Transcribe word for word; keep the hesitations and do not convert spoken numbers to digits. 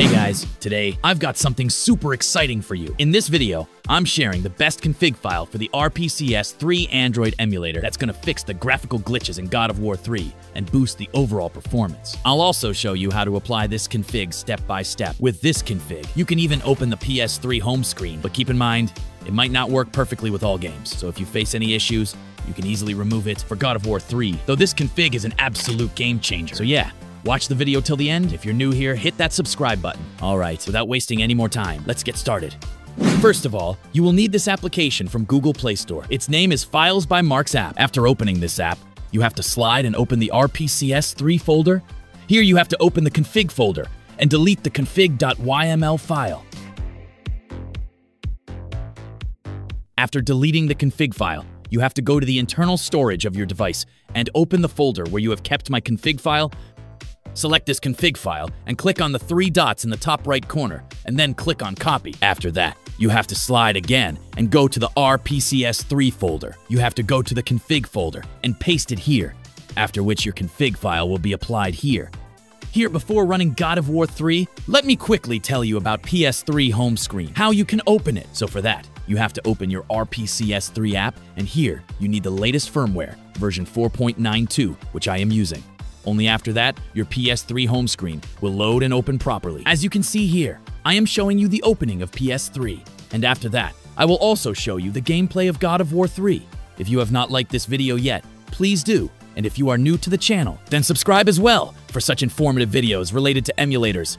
Hey guys, today I've got something super exciting for you. In this video, I'm sharing the best config file for the R P C S three Android emulator that's gonna fix the graphical glitches in God of War three and boost the overall performance. I'll also show you how to apply this config step by step. With this config, you can even open the P S three home screen, but keep in mind, it might not work perfectly with all games, so if you face any issues, you can easily remove it for God of War three, though this config is an absolute game changer. So yeah, watch the video till the end. If you're new here, hit that subscribe button. All right, without wasting any more time, let's get started. First of all, you will need this application from Google Play Store. Its name is Files by Mark's App. After opening this app, you have to slide and open the R P C S three folder. Here you have to open the config folder and delete the config dot Y M L file. After deleting the config file, you have to go to the internal storage of your device and open the folder where you have kept my config file. Select this config file and click on the three dots in the top right corner, and then click on copy. After that, you have to slide again and go to the R P C S three folder. You have to go to the config folder and paste it here, after which your config file will be applied here. Here, before running God of War three, let me quickly tell you about P S three home screen, how you can open it. So for that, you have to open your R P C S three app, and here you need the latest firmware, version four point nine two, which I am using. Only after that, your P S three home screen will load and open properly. As you can see here, I am showing you the opening of P S three, and after that, I will also show you the gameplay of God of War three. If you have not liked this video yet, please do, and if you are new to the channel, then subscribe as well for such informative videos related to emulators